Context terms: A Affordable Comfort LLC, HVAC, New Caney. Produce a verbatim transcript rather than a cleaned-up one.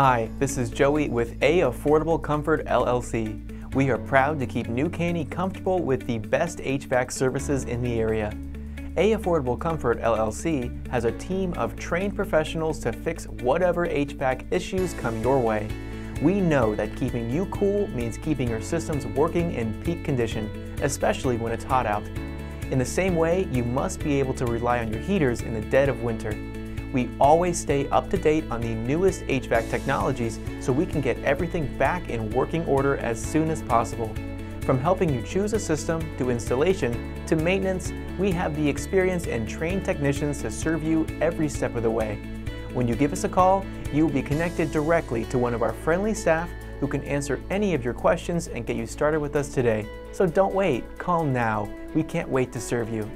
Hi, this is Joey with A Affordable Comfort L L C. We are proud to keep New Caney comfortable with the best H V A C services in the area. A Affordable Comfort L L C has a team of trained professionals to fix whatever H V A C issues come your way. We know that keeping you cool means keeping your systems working in peak condition, especially when it's hot out. In the same way, you must be able to rely on your heaters in the dead of winter. We always stay up to date on the newest H V A C technologies so we can get everything back in working order as soon as possible. From helping you choose a system to installation to maintenance, we have the experience and trained technicians to serve you every step of the way. When you give us a call, you will be connected directly to one of our friendly staff who can answer any of your questions and get you started with us today. So don't wait, call now. We can't wait to serve you.